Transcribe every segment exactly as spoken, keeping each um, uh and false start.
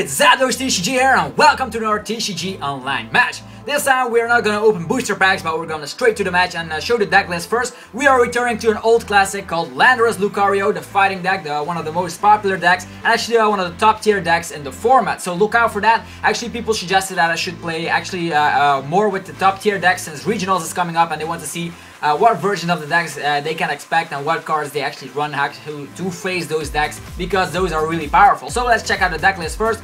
it's ZapdosTCG here and welcome to another T C G online match. This time we are not gonna open booster packs, but we're gonna straight to the match and uh, show the deck list first. We are returning to an old classic called Landorus Lucario, the fighting deck, the, one of the most popular decks, and actually uh, one of the top tier decks in the format. So look out for that. Actually, people suggested that I should play actually uh, uh, more with the top tier decks since Regionals is coming up and they want to see Uh, what version of the decks uh, they can expect and what cards they actually run to, to face those decks, because those are really powerful. So let's check out the deck list first.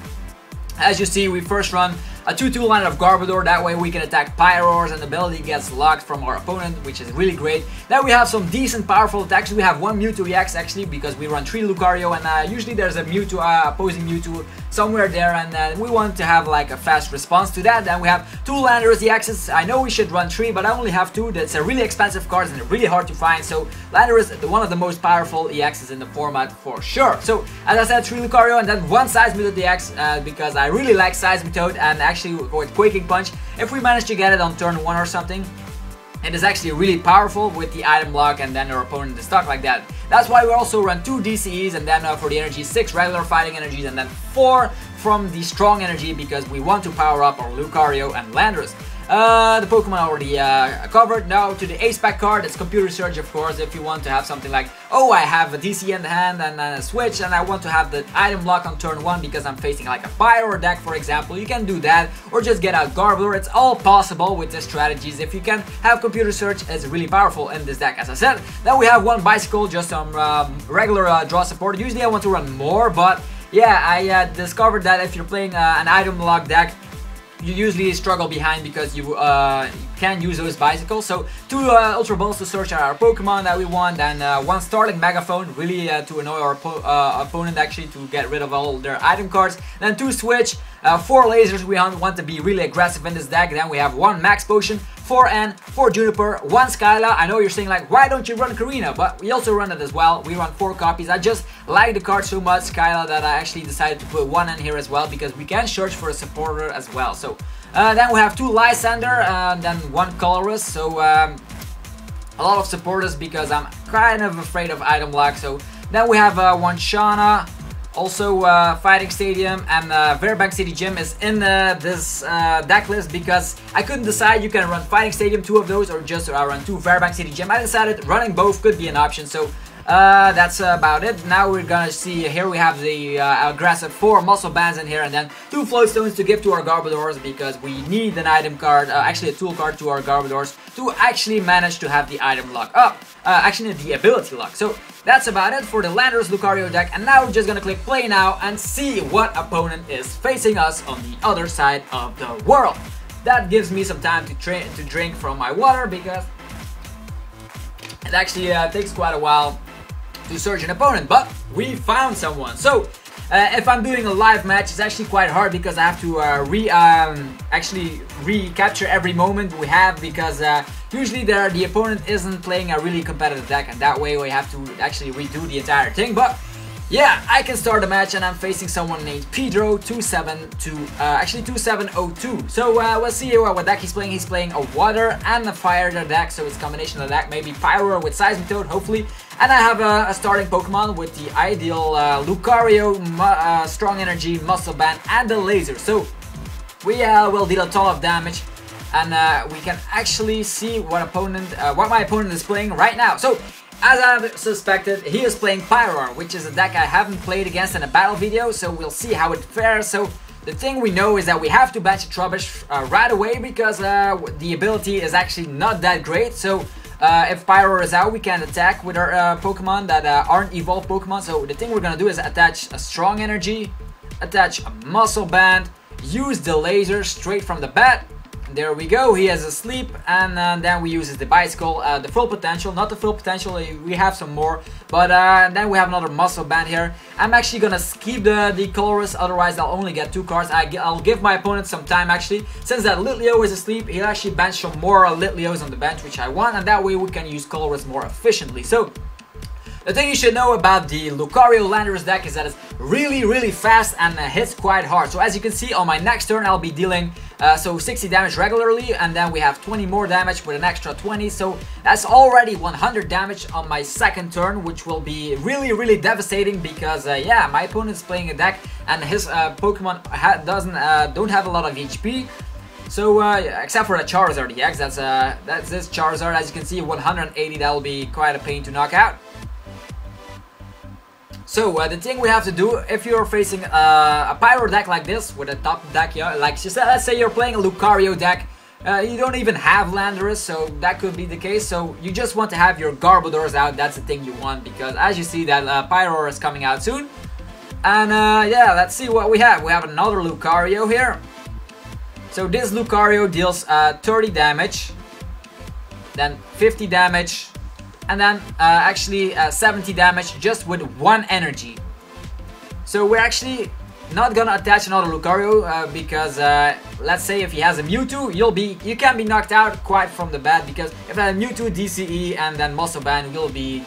As you see, we first run a two two line of Garbodor, that way we can attack Pyroars and the ability gets locked from our opponent, which is really great. Then we have some decent powerful attacks. We have one Mewtwo E X actually, because we run three Lucario and uh, usually there's a Mewtwo, uh, opposing Mewtwo somewhere there, and uh, we want to have like a fast response to that. Then we have two Landorus E Xs. I know we should run three, but I only have two. That's a really expensive card and really hard to find, so Landorus, one of the most powerful E Xs in the format for sure. So as I said, three Lucario and then one Seismitoad E X, uh, because I really like Seismitoad, and actually Actually, with Quaking Punch, if we manage to get it on turn one or something, it is actually really powerful with the item lock, and then our opponent is stuck like that. That's why we also run two D C Es, and then uh, for the energy, six regular fighting energies, and then four from the strong energy, because we want to power up our Lucario and Landorus. Uh, the Pokemon already uh, covered. Now to the Ace Pack card, it's Computer Search, of course, if you want to have something like, oh, I have a D C in the hand and then a switch and I want to have the item lock on turn one because I'm facing like a Pyroar deck, for example. You can do that, or just get out Garbodor. It's all possible with the strategies. If you can have Computer Search, it's really powerful in this deck, as I said. Then we have one Bicycle, just some um, regular uh, draw support. Usually I want to run more, but yeah, I uh, discovered that if you're playing uh, an item lock deck, you usually struggle behind because you uh, can use those bicycles. So two uh, Ultra Balls to search our Pokemon that we want, and uh, one Starling Megaphone, really uh, to annoy our uh, opponent actually, to get rid of all their item cards. Then two Switch, uh, four Lasers, we want to be really aggressive in this deck. Then we have one Max Potion, four N, four Juniper, one Skyla. I know you're saying like, why don't you run Korrina? But we also run it as well. We run four copies. I just like the card so much, Skyla, that I actually decided to put one in here as well, because we can search for a supporter as well. So uh, then we have two Lysander and then one Colorus. So um, a lot of supporters, because I'm kind of afraid of item lock. So then we have uh, one Shauna. Also, uh, Fighting Stadium and uh, Virbank City Gym is in uh, this uh, deck list, because I couldn't decide. You can run Fighting Stadium, two of those, or just uh, run two Virbank City Gym. I decided running both could be an option, so uh, that's uh, about it. Now we're gonna see, here we have the uh, aggressive four Muscle Bands in here, and then two Float Stones to give to our Garbodors, because we need an item card, uh, actually a tool card to our Garbodors, to actually manage to have the item lock up. Uh, actually, the ability lock. So that's about it for the Landorus Lucario deck, and now we're just gonna click play now and see what opponent is facing us on the other side of the world. That gives me some time to, to drink from my water, because it actually uh, takes quite a while to search an opponent, but we found someone. So Uh, if I'm doing a live match, it's actually quite hard, because I have to uh, re um, actually recapture every moment we have, because uh, usually there the opponent isn't playing a really competitive deck, and that way we have to actually redo the entire thing. But yeah, I can start a match, and I'm facing someone named Pedro two seven two, uh, actually two seven zero two. So uh, we'll see what, what deck he's playing. He's playing a water and a fire deck, so it's a combination of that. Maybe Pyroar with Seismitoad, hopefully. And I have a, a starting Pokemon with the ideal uh, Lucario, uh, Strong Energy, Muscle Band, and the Laser. So we uh, will deal a ton of damage, and uh, we can actually see what opponent, uh, what my opponent is playing right now. So, as I suspected, he is playing Pyroar, which is a deck I haven't played against in a battle video, so we'll see how it fares. So the thing we know is that we have to bench Trubbish uh, right away, because uh, the ability is actually not that great. So uh, if Pyroar is out, we can attack with our uh, Pokemon that uh, aren't evolved Pokemon. So the thing we're gonna do is attach a Strong Energy, attach a Muscle Band, use the Laser straight from the bat. There we go, he has a sleep, and uh, then we use the bicycle, uh, the full potential, not the full potential, we have some more, but uh, then we have another Muscle Band here. I'm actually gonna skip the, the Colorus, otherwise I'll only get two cards. I, I'll give my opponent some time actually. Since that Litleo is asleep, he'll actually bench some more Litleos on the bench, which I want, and that way we can use Colorus more efficiently. So The thing you should know about the Lucario Landorus deck is that it's really really fast and uh, hits quite hard. So as you can see, on my next turn I'll be dealing uh, so sixty damage regularly, and then we have twenty more damage with an extra twenty, so that's already one hundred damage on my second turn, which will be really really devastating because uh, yeah, my opponent's playing a deck and his uh, Pokemon ha doesn't uh, don't have a lot of H P. So uh, except for a Charizard E X, that's uh, that's this Charizard, as you can see, one hundred eighty, that'll be quite a pain to knock out. So uh, the thing we have to do if you're facing uh, a Pyro deck like this with a top deck, yeah, like just, uh, let's say you're playing a Lucario deck, uh, you don't even have Landorus, so that could be the case. So you just want to have your Garbodors out, that's the thing you want, because as you see that uh, Pyroar is coming out soon. And uh, yeah, let's see what we have. We have another Lucario here. So this Lucario deals uh, thirty damage, then fifty damage, and then uh, actually uh, seventy damage just with one energy. So we're actually not gonna attach another Lucario uh, because uh, let's say if he has a Mewtwo, you'll be you can be knocked out quite from the bat, because if I have a Mewtwo, D C E, and then Muscle Band, you'll be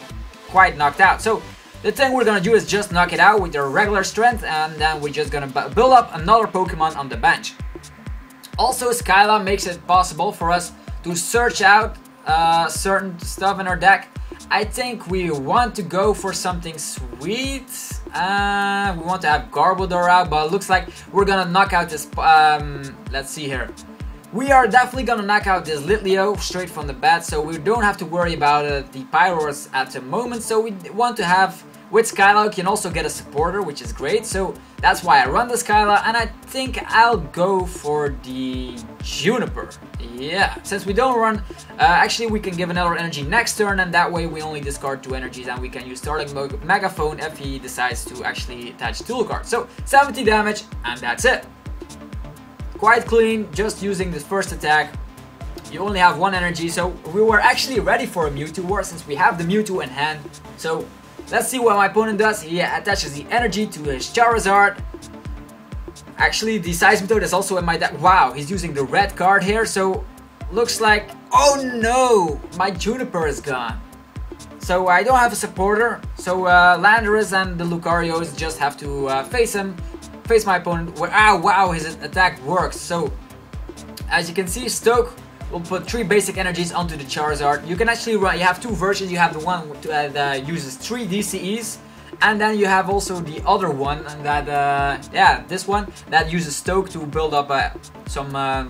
quite knocked out. So the thing we're gonna do is just knock it out with your regular strength, and then we're just gonna build up another Pokemon on the bench. Also, Skyla makes it possible for us to search out uh, certain stuff in our deck. I think we want to go for something sweet. Uh, we want to have Garbodor out, but it looks like we're gonna knock out this... Um, let's see here. We are definitely gonna knock out this Litleo straight from the bat, so we don't have to worry about uh, the Pyroars at the moment. So we want to have... With Skyla, you can also get a supporter, which is great, so that's why I run the Skyla, and I think I'll go for the Juniper. Yeah, since we don't run, uh, actually we can give another energy next turn, and that way we only discard two energies, and we can use Starling Megaphone if he decides to actually attach two cards. So, seventy damage, and that's it. Quite clean, just using the first attack. You only have one energy, so we were actually ready for a Mewtwo War since we have the Mewtwo in hand, so... Let's see what my opponent does. He attaches the energy to his Charizard. Actually, the Seismitoad is also in my deck. Wow, he's using the red card here, so looks like... Oh no! My Juniper is gone. So I don't have a supporter, so uh, Landorus and the Lucarios just have to uh, face him, face my opponent. Ah, wow, his attack works. So, as you can see, Stoke... We'll put three basic energies onto the Charizard. You can actually run, you have two versions. You have the one that uses three D C Es, and then you have also the other one that, uh, yeah, this one that uses Stoke to build up uh, some uh,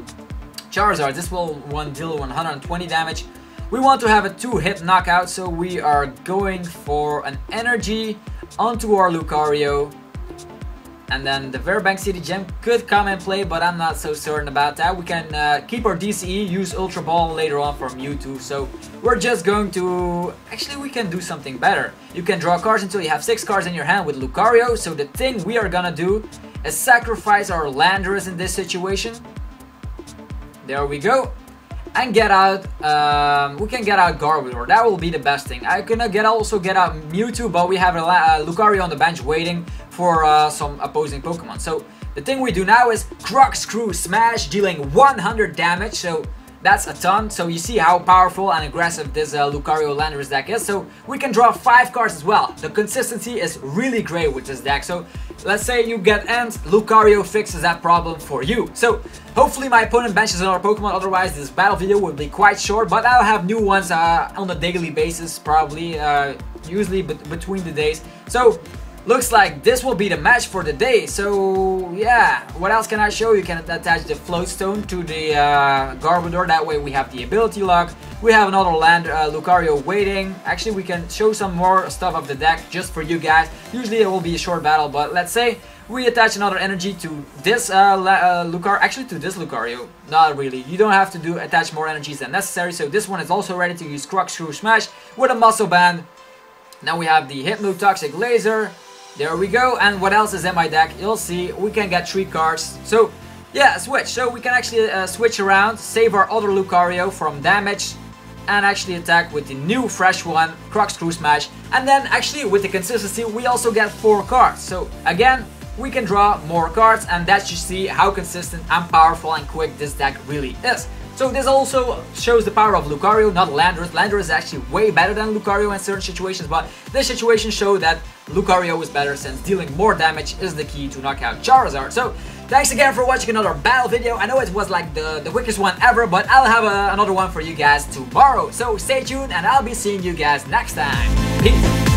Charizard. This will one deal one hundred twenty damage. We want to have a two-hit knockout, so we are going for an energy onto our Lucario. And then the Virbank City Gym could come and play, but I'm not so certain about that. We can uh, keep our D C E, use Ultra Ball later on from Mewtwo. So we're just going to... Actually, we can do something better. You can draw cards until you have six cards in your hand with Lucario. So the thing we are gonna do is sacrifice our Landorus in this situation. There we go. And get out... Um, we can get out Garbodor. That will be the best thing. I can get, also get out Mewtwo, but we have a uh, Lucario on the bench waiting for uh, some opposing Pokemon. So the thing we do now is Corkscrew Smash, dealing one hundred damage, so that's a ton. So you see how powerful and aggressive this uh, Lucario Landorus deck is. So we can draw five cards as well. The consistency is really great with this deck. So let's say you get Ends, Lucario fixes that problem for you. So hopefully my opponent benches another Pokemon, otherwise this battle video will be quite short, but I'll have new ones uh, on a daily basis, probably uh, usually be between the days. So looks like this will be the match for the day. So yeah, what else can I show? You can attach the Floatstone to the uh, Garbodor, that way we have the ability lock. We have another land uh, Lucario waiting. Actually, we can show some more stuff of the deck just for you guys. Usually it will be a short battle, but let's say we attach another energy to this uh, uh, Lucario, actually to this Lucario. Not really, you don't have to do attach more energies than necessary. So this one is also ready to use Corkscrew Smash with a Muscle Band. Now we have the Hypnotoxic Laser. There we go, and what else is in my deck? You'll see, we can get three cards. So, yeah, switch. So we can actually uh, switch around, save our other Lucario from damage, and actually attack with the new fresh one, Corkscrew Smash. And then, actually, with the consistency, we also get four cards. So, again, we can draw more cards, and that you see how consistent and powerful and quick this deck really is. So this also shows the power of Lucario, not Landorus. Landorus is actually way better than Lucario in certain situations, but this situation showed that Lucario is better since dealing more damage is the key to knock out Charizard. So thanks again for watching another battle video. I know it was like the, the quickest one ever, but I'll have a, another one for you guys tomorrow. So stay tuned and I'll be seeing you guys next time. Peace!